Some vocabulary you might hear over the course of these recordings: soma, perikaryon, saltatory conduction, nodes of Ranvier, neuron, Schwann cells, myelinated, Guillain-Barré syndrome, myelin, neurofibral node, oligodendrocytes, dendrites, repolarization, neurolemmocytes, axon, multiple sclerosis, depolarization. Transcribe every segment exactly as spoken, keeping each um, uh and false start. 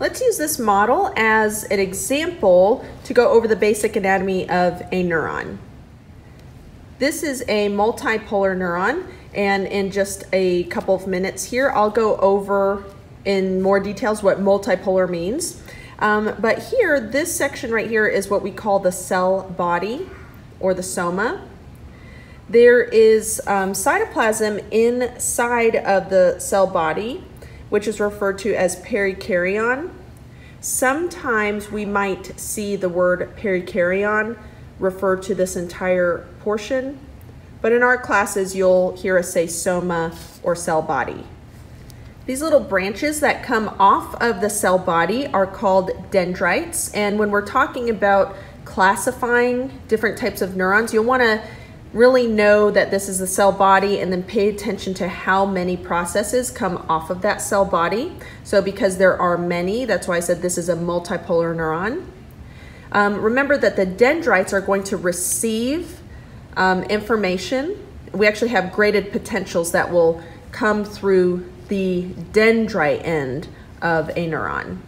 Let's use this model as an example to go over the basic anatomy of a neuron. This is a multipolar neuron, and in just a couple of minutes here, I'll go over in more details what multipolar means. Um, but here, this section right here is what we call the cell body or the soma. There is um, cytoplasm inside of the cell body, which is referred to as perikaryon. Sometimes we might see the word perikaryon refer to this entire portion, but in our classes, you'll hear us say soma or cell body. These little branches that come off of the cell body are called dendrites. And when we're talking about classifying different types of neurons, you'll want to really know that this is the cell body and then pay attention to how many processes come off of that cell body. So because there are many, that's why I said this is a multipolar neuron. Um, remember that the dendrites are going to receive um, information. We actually have graded potentials that will come through the dendrite end of a neuron.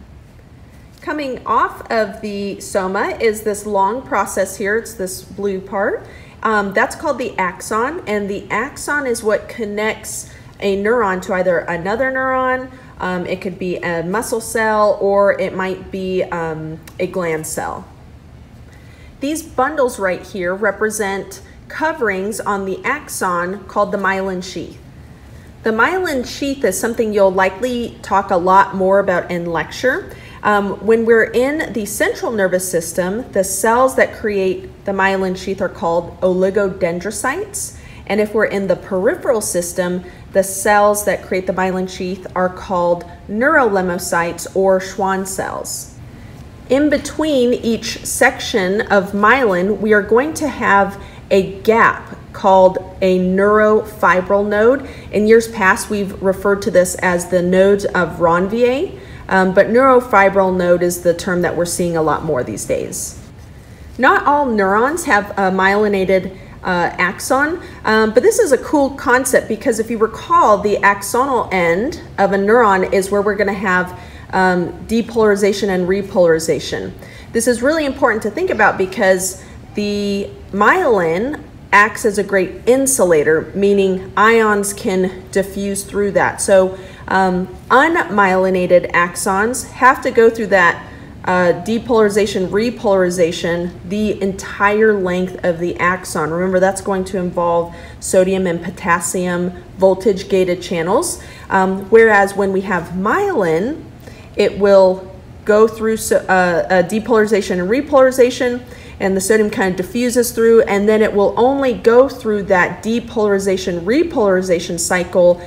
Coming off of the soma is this long process here. It's this blue part. Um, that's called the axon, and the axon is what connects a neuron to either another neuron. Um, it could be a muscle cell, or it might be um, a gland cell. These bundles right here represent coverings on the axon called the myelin sheath. The myelin sheath is something you'll likely talk a lot more about in lecture. Um, when we're in the central nervous system, the cells that create the myelin sheath are called oligodendrocytes. And if we're in the peripheral system, the cells that create the myelin sheath are called neurolemmocytes or Schwann cells. In between each section of myelin, we are going to have a gap called a neurofibral node. In years past, we've referred to this as the nodes of Ranvier. Um, but neurofibral node is the term that we're seeing a lot more these days. Not all neurons have a myelinated uh, axon, um, but this is a cool concept because if you recall, the axonal end of a neuron is where we're going to have um, depolarization and repolarization. This is really important to think about because the myelin acts as a great insulator, meaning ions can diffuse through that. So Um, unmyelinated axons have to go through that uh, depolarization, repolarization, the entire length of the axon. Remember, that's going to involve sodium and potassium voltage-gated channels. Um, whereas when we have myelin, it will go through so, uh, a depolarization and repolarization, and the sodium kind of diffuses through, and then it will only go through that depolarization, repolarization cycle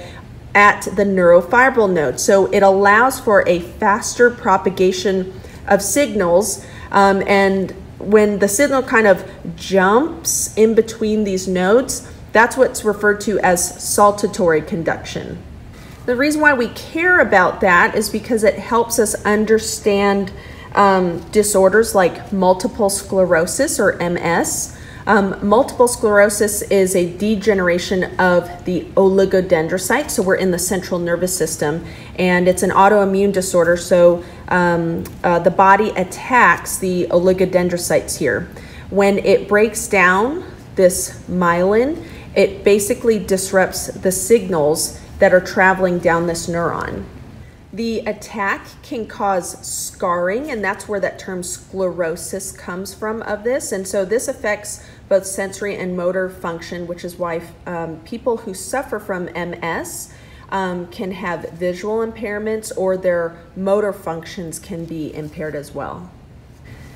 at the neurofibral node. So it allows for a faster propagation of signals. Um, and when the signal kind of jumps in between these nodes, that's what's referred to as saltatory conduction. The reason why we care about that is because it helps us understand um, disorders like multiple sclerosis or M S. Um, multiple sclerosis is a degeneration of the oligodendrocytes, so we're in the central nervous system, and it's an autoimmune disorder, so um, uh, the body attacks the oligodendrocytes here. When it breaks down this myelin, it basically disrupts the signals that are traveling down this neuron. The attack can cause scarring, and that's where that term sclerosis comes from of this. And so this affects both sensory and motor function, which is why um, people who suffer from M S um, can have visual impairments, or their motor functions can be impaired as well.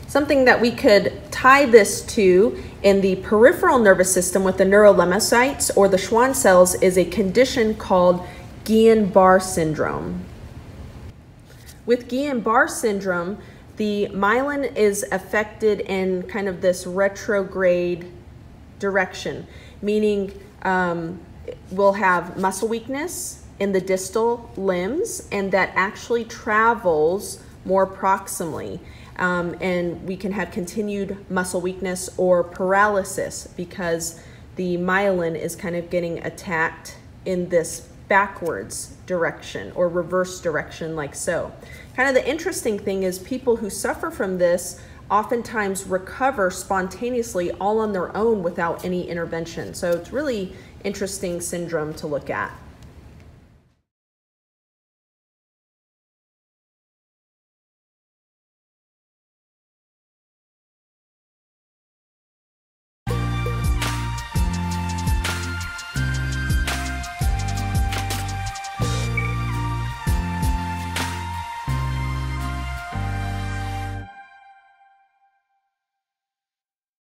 Something that we could tie this to in the peripheral nervous system with the neurolemmocytes or the Schwann cells is a condition called Guillain-Barré syndrome. With Guillain-Barré syndrome, the myelin is affected in kind of this retrograde direction, meaning um, we'll have muscle weakness in the distal limbs, and that actually travels more proximally. Um, and we can have continued muscle weakness or paralysis because the myelin is kind of getting attacked in this backwards direction or reverse direction, like so. Kind of the interesting thing is people who suffer from this oftentimes recover spontaneously all on their own without any intervention. So it's really interesting syndrome to look at.